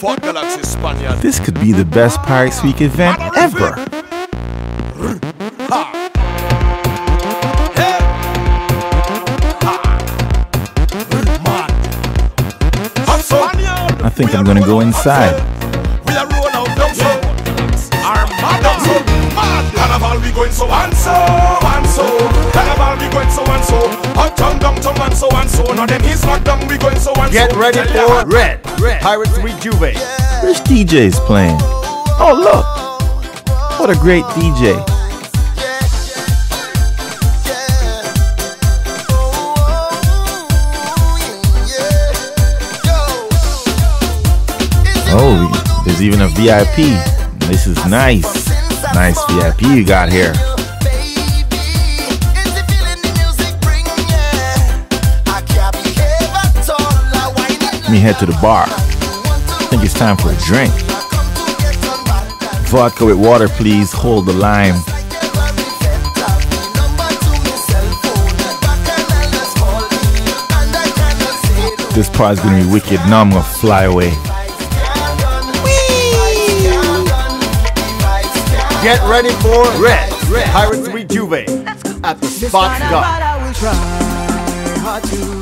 This could be the best Pirates Week event ever. I think I'm gonna go inside. Get ready for Red. Pirates Rejuve. Which DJ's playing? Oh look! What a great DJ! Oh, there's even a VIP. This is nice. Nice VIP you got here. Let me head to the bar. I think it's time for a drink. Vodka with water, please. Hold the lime. This part's gonna be wicked. Now I'm gonna fly away. Whee! Get ready for Red. Pirates Rejuve at the Spotts Dock.